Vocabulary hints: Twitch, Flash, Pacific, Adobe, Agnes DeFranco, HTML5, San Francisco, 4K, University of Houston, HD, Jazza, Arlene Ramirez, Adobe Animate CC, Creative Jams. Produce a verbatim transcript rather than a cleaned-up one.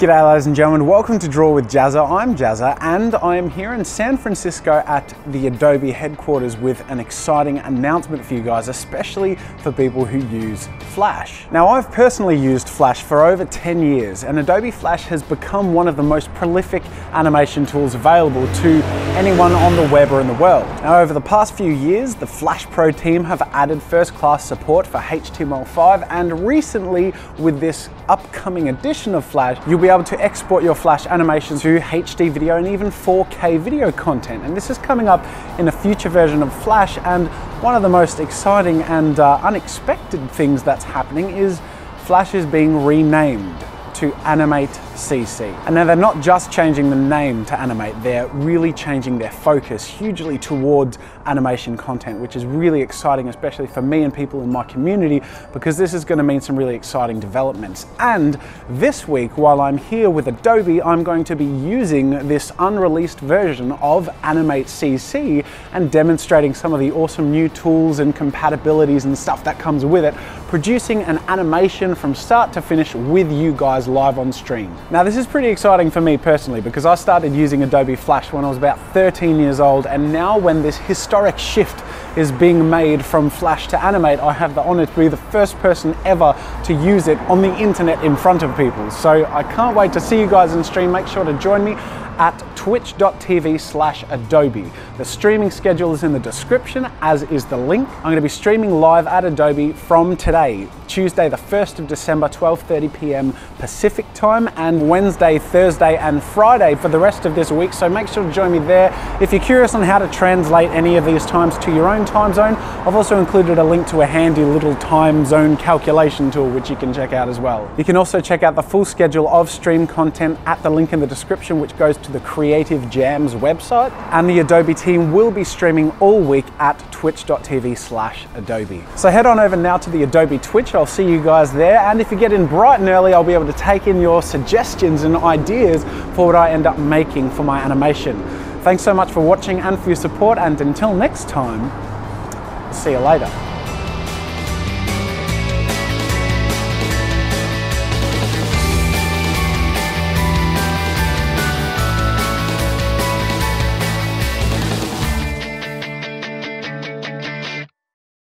G'day ladies and gentlemen, welcome to Draw with Jazza. I'm Jazza and I am here in San Francisco at the Adobe headquarters with an exciting announcement for you guys, especially for people who use Flash. Now I've personally used Flash for over ten years and Adobe Flash has become one of the most prolific animation tools available to anyone on the web or in the world. Now over the past few years, the Flash Pro team have added first-class support for H T M L five, and recently with this upcoming edition of Flash, you'll be able to export your Flash animations to H D video and even four K video content. And this is coming up in a future version of Flash, and one of the most exciting and uh, unexpected things that's happening is Flash is being renamed to Animate C C. And now they're not just changing the name to Animate, they're really changing their focus hugely towards animation content, which is really exciting, especially for me and people in my community, because this is going to mean some really exciting developments. And this week, while I'm here with Adobe, I'm going to be using this unreleased version of Animate C C and demonstrating some of the awesome new tools and compatibilities and stuff that comes with it, producing an animation from start to finish with you guys live on stream. Now this is pretty exciting for me personally, because I started using Adobe Flash when I was about thirteen years old, and now when this historic shift is being made from Flash to Animate, I have the honor to be the first person ever to use it on the internet in front of people. So I can't wait to see you guys in stream. Make sure to join me at twitch dot t v slash Adobe. The streaming schedule is in the description, as is the link. I'm going to be streaming live at Adobe from today, Tuesday the first of December, twelve thirty p m Pacific time, and Wednesday, Thursday and Friday for the rest of this week, so make sure to join me there. If you're curious on how to translate any of these times to your own time zone, I've also included a link to a handy little time zone calculation tool which you can check out as well. You can also check out the full schedule of stream content at the link in the description, which goes to the Creative Jams website, and the Adobe team will be streaming all week at twitch dot t v slash Adobe. So head on over now to the Adobe Twitch, I'll see you guys there, and if you get in bright and early, I'll be able to take in your suggestions and ideas for what I end up making for my animation. Thanks so much for watching and for your support, and until next time, see you later.